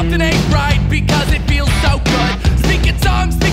something ain't right because it feels so good. Speaking tongues.